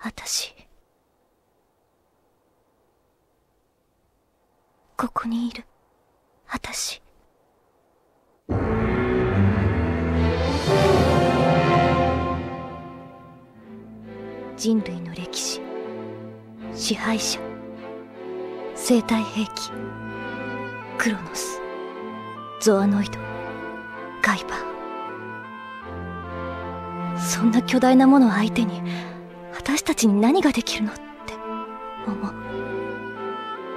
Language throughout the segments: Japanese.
私、ここにいる。私。人類の歴史、支配者、生体兵器、クロノス、ゾアノイド、ガイバー。そんな巨大なものを相手に、私たちに何ができるのって思う。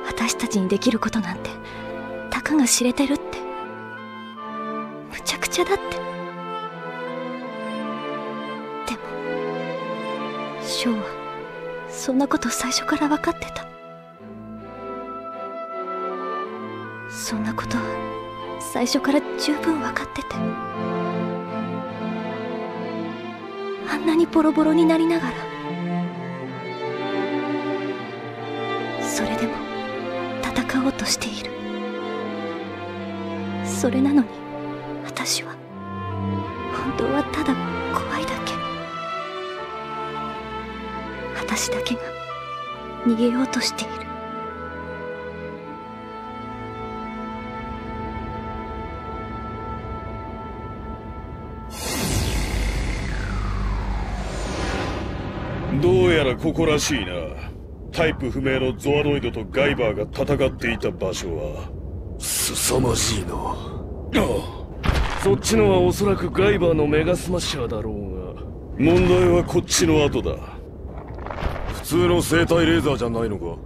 私たちにできることなんてたかが知れてるって、むちゃくちゃだって。でも翔はそんなこと最初から分かってた。そんなことは最初から十分分かってて、あんなにボロボロになりながら、それでも戦おうとしている。それなのに私は、本当はただ怖いだけ。私だけが逃げようとしている。どうやらここらしいな。タイプ不明のゾアノイドとガイバーが戦っていた場所は凄まじいな。ああ、そっちのはおそらくガイバーのメガスマッシャーだろうが、問題はこっちの後だ。普通の生体レーザーじゃないのか。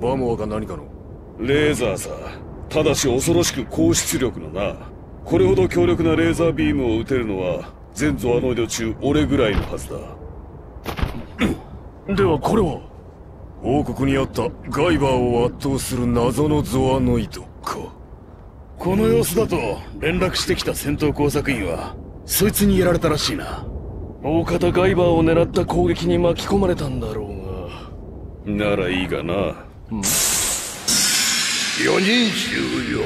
バモアか何かのレーザーさ。ただし恐ろしく高出力のな。これほど強力なレーザービームを撃てるのは全ゾアノイド中俺ぐらいのはずだ。ではこれは王国にあったガイバーを圧倒する謎のゾアノイドか。この様子だと連絡してきた戦闘工作員はそいつにやられたらしいな。大方ガイバーを狙った攻撃に巻き込まれたんだろうが。ならいいがな。4人終了。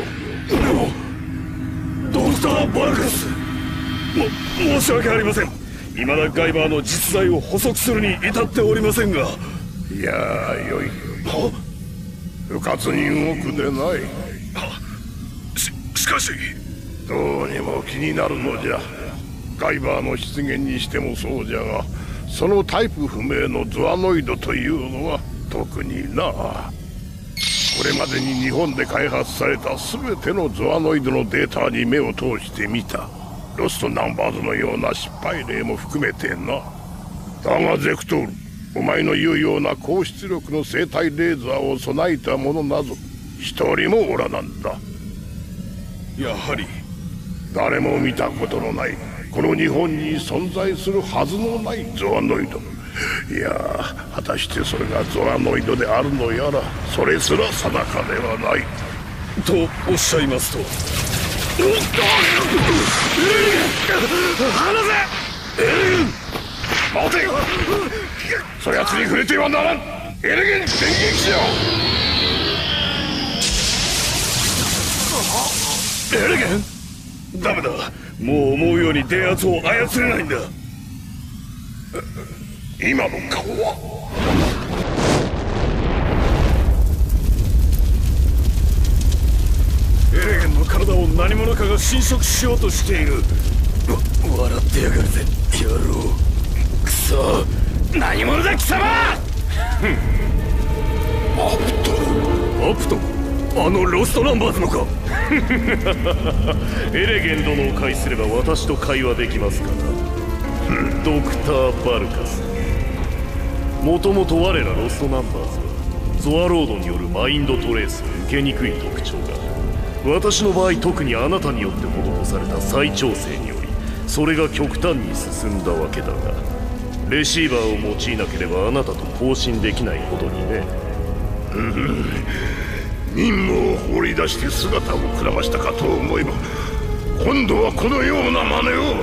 どうしたバルカス。申し訳ありません。未だガイバーの実在を捕捉するに至っておりませんが。いやーよい。不活に動くでない。しかしどうにも気になるのじゃ。ガイバーの出現にしてもそうじゃが、そのタイプ不明のゾアノイドというのは特にな。これまでに日本で開発された全てのゾアノイドのデータに目を通してみた。ロストナンバーズのような失敗例も含めてな。だがゼクトール、お前の言うような高出力の生体レーザーを備えた者など一人もおらなんだ。やはり誰も見たことのない、この日本に存在するはずのないゾアノイド。いやー、果たしてそれがゾアノイドであるのやら、それすら定かではないとおっしゃいますと。離せ。待てよ、そやつに触れてはならん。エレゲン電撃しよう。エレゲンダメだ。もう思うように電圧を操れないんだ。今の顔は。エレゲンの体を何者かが侵食しようとしている。笑ってやがるぜ、野郎。くそ、何者だ貴様。アプトル、あのロストナンバーズのか。エレゲン殿を介すれば私と会話できますから。ドクター・バルカス、もともと我らロストナンバーズはゾアロードによるマインドトレースを受けにくい特徴が、私の場合特にあなたによって施された再調整によりそれが極端に進んだわけだが、レシーバーを用いなければあなたと交信できないほどにね。任務を放り出して姿をくらましたかと思えば、今度はこのような真似を。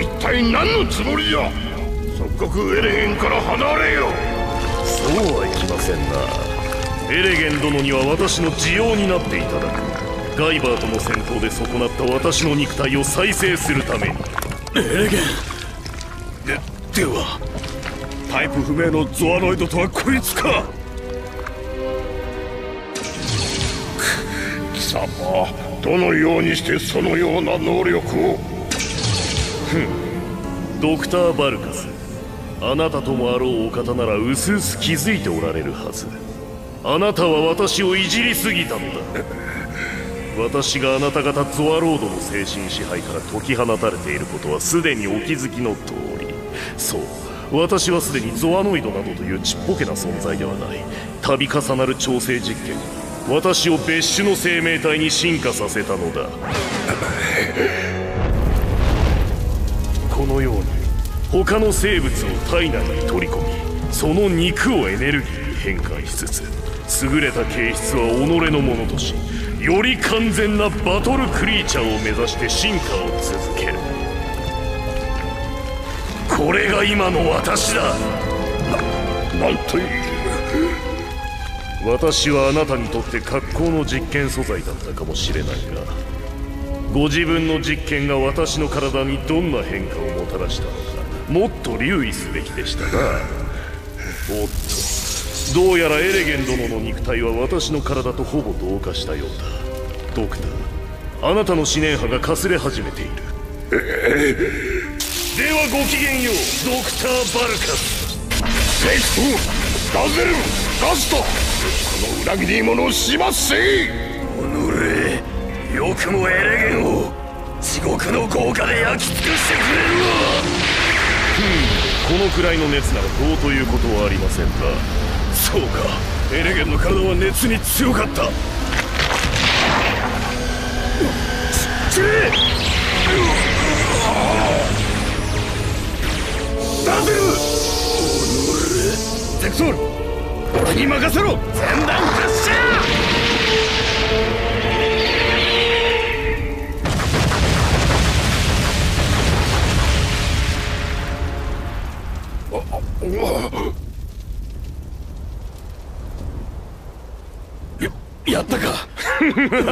一体何のつもりじゃ。そ刻エレゲンから離れよ。そうはいきませんな。エレゲン殿には私の持用になっていただく。ガイバーとの戦闘で損なった私の肉体を再生するために。エレゲンではタイプ不明のゾアノイドとはこいつか。貴様、どのようにしてそのような能力を。ドクター・バルカス、あなたともあろうお方ならうすうす気づいておられるはず。あなたは私をいじりすぎたのだ。私があなた方ゾアロードの精神支配から解き放たれていることはすでにお気づきの通り。そう、私はすでにゾアノイドなどというちっぽけな存在ではない。度重なる調整実験、私を別種の生命体に進化させたのだ。このように他の生物を体内に取り込み、その肉をエネルギーに変換しつつ、優れた形質は己のものとし、より完全なバトルクリーチャーを目指して進化を続ける。これが今の私だ。なんという。私はあなたにとって格好の実験素材だったかもしれないが、ご自分の実験が私の体にどんな変化をもたらしたのか、もっと留意すべきでしたが。おっと、どうやらエレゲン殿の肉体は私の体とほぼ同化したようだ。ドクター、あなたの思念波がかすれ始めている。ではごきげんよう、ドクター・バルカス。セイスト、ダゼル、ダスト、この裏切り者を始末せい。おのれ、よくもエレゲンを地獄の豪華で焼き尽くしてくれるわ。このくらいの熱ならどうということはありませんが。そうか、エレゲンの体は熱に強かった。ちれダゼル、おのれ、ゼクソル、俺に任せろ。前段発射。やったか。な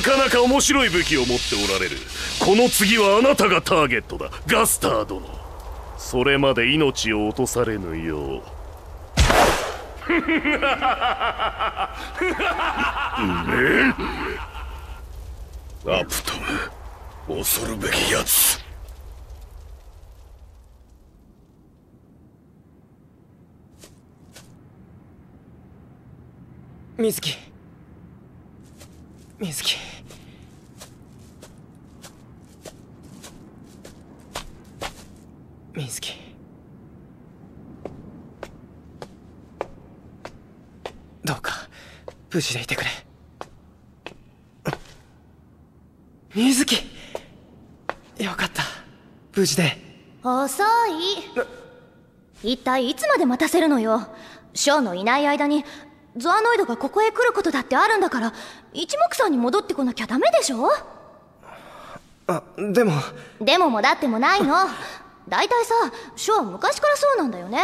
かなか面白い武器を持っておられる。この次はあなたがターゲットだ、ガスター殿。それまで命を落とされぬよう。アプトム、恐るべきやつ。水木、水木、どうか無事でいてくれ。水木、よかった、無事で。遅い。一体いつまで待たせるのよ。翔のいない間にゾアノイドがここへ来ることだってあるんだから、一目散に戻ってこなきゃダメでしょ。あ、でももだってもないの。だいたいさ、ショーは昔からそうなんだよね。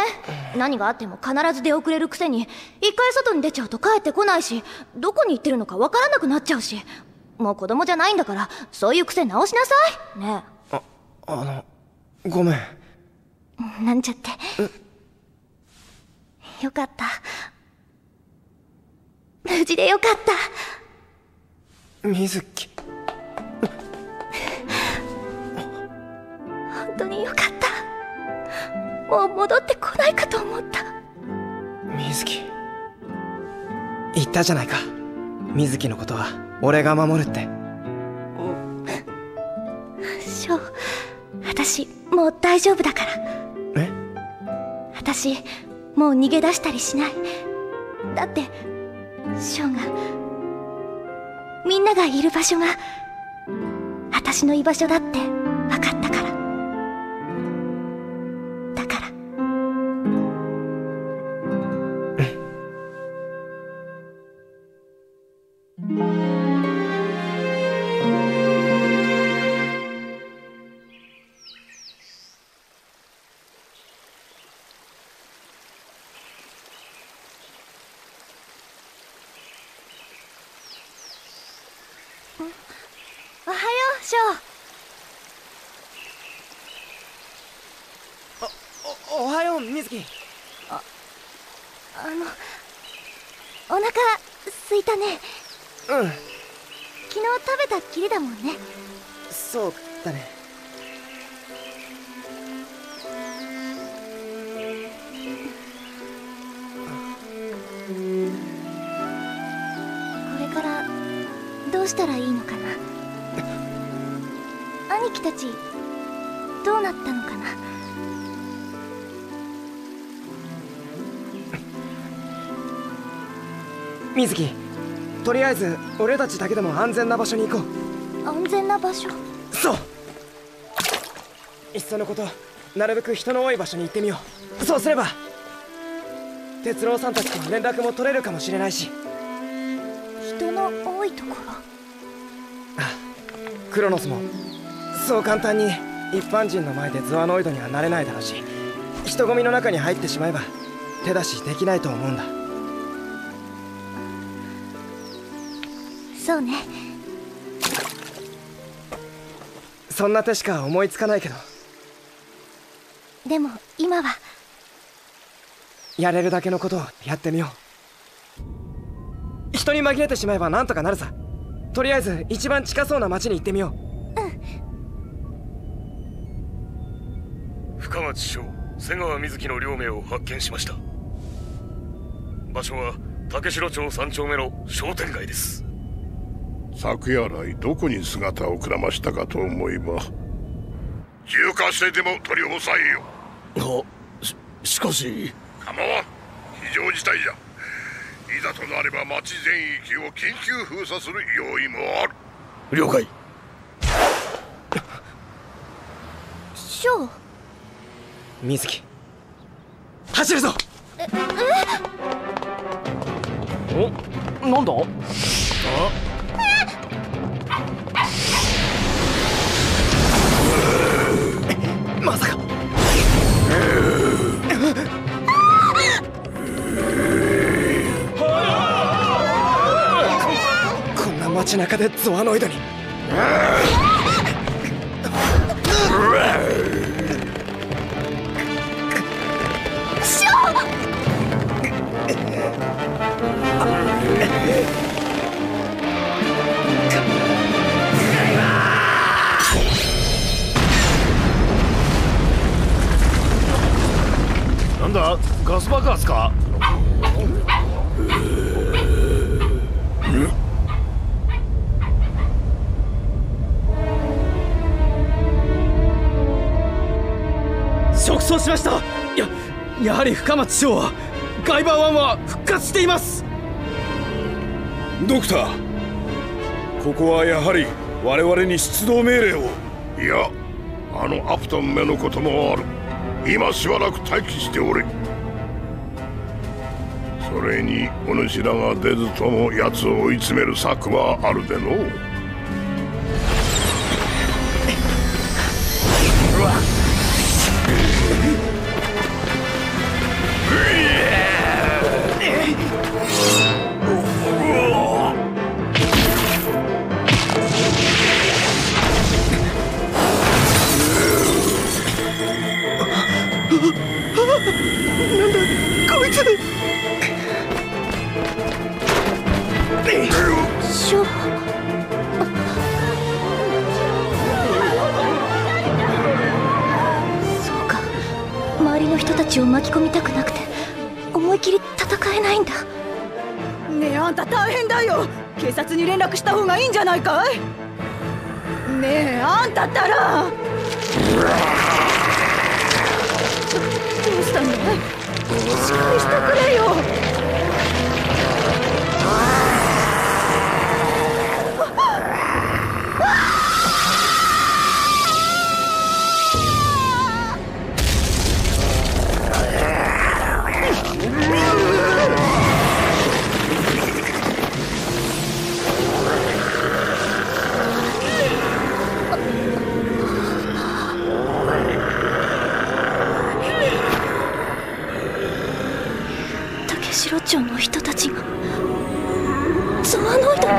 何があっても必ず出遅れるくせに、一回外に出ちゃうと帰ってこないし、どこに行ってるのかわからなくなっちゃうし。もう子供じゃないんだから、そういう癖直しなさい。ねえ。あの、ごめん。なんちゃって。よかった。無事でよかった。水木。本当によかった。もう戻ってこないかと思った。水木。言ったじゃないか。水木のことは俺が守るって。翔、私もう大丈夫だから。え？私もう逃げ出したりしない。だって。翔が、みんながいる場所が私の居場所だって分かったから。だから、翔。おはよう、みずき。お腹すいたね。うん。昨日食べたっきりだもんね。そうだね。これからどうしたらいいのかな。兄貴たちどうなったのかな。みずき、とりあえず俺たちだけでも安全な場所に行こう。安全な場所？そう、いっそのことなるべく人の多い場所に行ってみよう。そうすれば哲郎さんたちと連絡も取れるかもしれないし。人の多いところ？ああ、クロノスもそう簡単に一般人の前でゾアノイドにはなれないだろうし、人混みの中に入ってしまえば手出しできないと思うんだ。そうね。そんな手しか思いつかないけど、でも今はやれるだけのことをやってみよう。人に紛れてしまえばなんとかなるさ。とりあえず一番近そうな町に行ってみよう。うん。深町翔、瀬川瑞希の両名を発見しました。場所は竹城町3丁目の商店街です。昨夜来どこに姿をくらましたかと思えば、重火してでも取り押さえよ。しかし構わん、非常事態じゃ。いざとなれば町全域を緊急封鎖する用意もある。了解。翔、水木、走るぞ。お、なんだあ。まさか。こんな街中でゾアノイドに。ガス爆発か？食傷しました。やはり深町翔はガイバー1は復活しています。ドクター、ここはやはり我々に出動命令を。いや、あのアプトンめのこともある。今しばらく待機しておれ。それにお主らが出ずとも奴を追い詰める策はあるでのう。を巻き込みたくなくて思い切り戦えないんだね。え、あんた大変だよ。警察に連絡した方がいいんじゃないかい。ねえ、あんたったらどうしたの？しっかりしてくれよ。白町の人たちがゾアノイドに。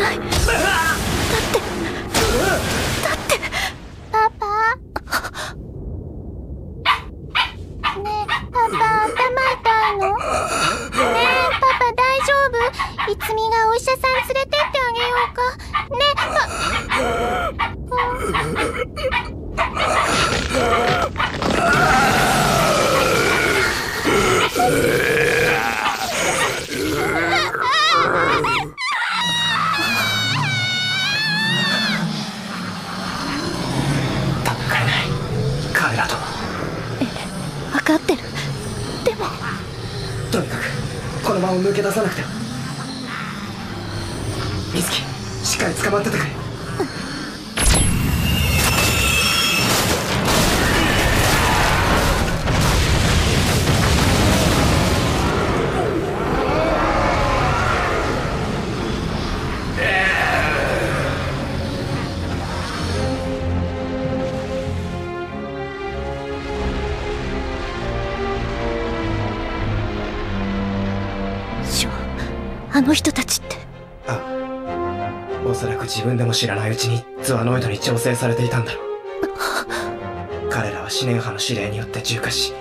ない。だってパパねえパパ、頭痛いの？ねえパパ大丈夫？いつみがお医者さん連れてってあげようかねえパ分かってる。でもとにかくこのまま抜け出さなくては。美月、しっかり捕まっててくれ。あの人たちって。ああ、おそらく自分でも知らないうちにツアノイドに調整されていたんだろう。彼らは思念派の指令によって重化し、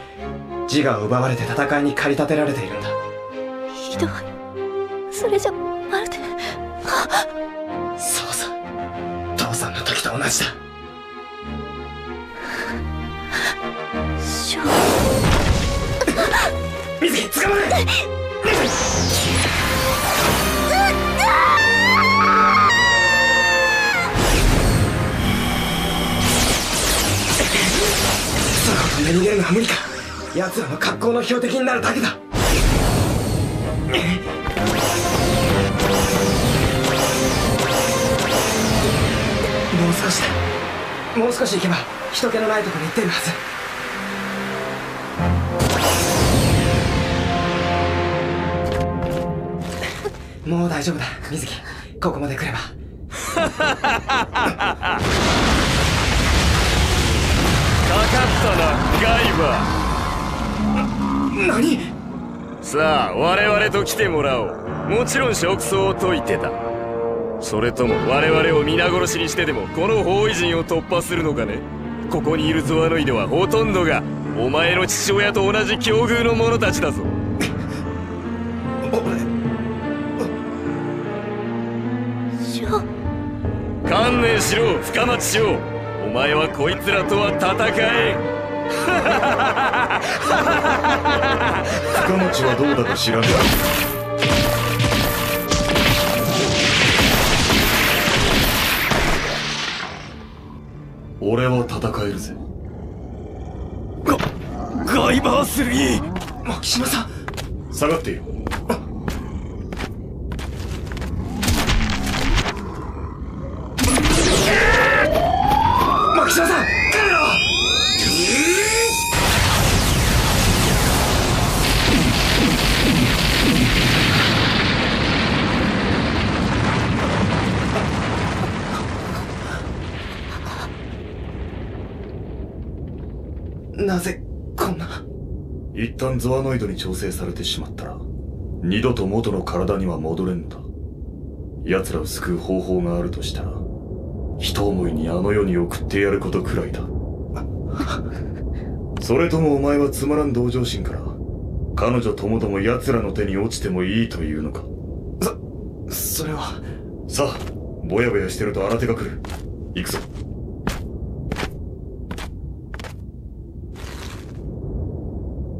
自我を奪われて戦いに駆り立てられているんだ。ひどい。それじゃまるでそうさ、父さんの時と同じだ。翔水木、捕まれ。逃げるのは無理か。奴らの格好の標的になるだけだ。もう少しだ。もう少し行けば人気のないところに出るはず。もう大丈夫だ水木、ここまで来れば。かかったな、ガイバー。何？さあ我々と来てもらおう。もちろん職相を解いてだ。それとも我々を皆殺しにしてでもこの包囲陣を突破するのかね。ここにいるゾアノイドはほとんどがお前の父親と同じ境遇の者たちだぞ。翔、観念しろ深町翔。お前はこいつらとは戦えん。深町はどうだか知らねえ。俺は戦えるぜ。ガイバー3。牧島さん、下がっている。なぜこんな。一旦ゾアノイドに調整されてしまったら二度と元の体には戻れんだ。奴らを救う方法があるとしたら、一思いにあの世に送ってやることくらいだ。それともお前はつまらん同情心から彼女ともども奴らの手に落ちてもいいというのか。それはさあ、ぼやぼやしてると新手が来る。行くぞ。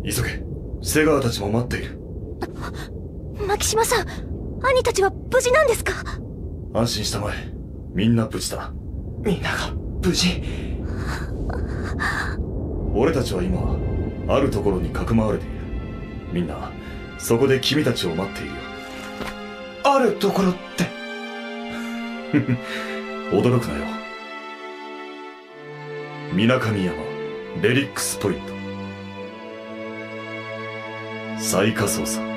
急げ、瀬川たちも待っている。牧島さん、兄たちは無事なんですか？安心したまえ、みんな無事だ。みんなが無事。俺たちは今あるところにかくまわれている。みんなそこで君たちを待っているよ。あるところって。驚くなよ。水上山レリックスポイント再火葬さ。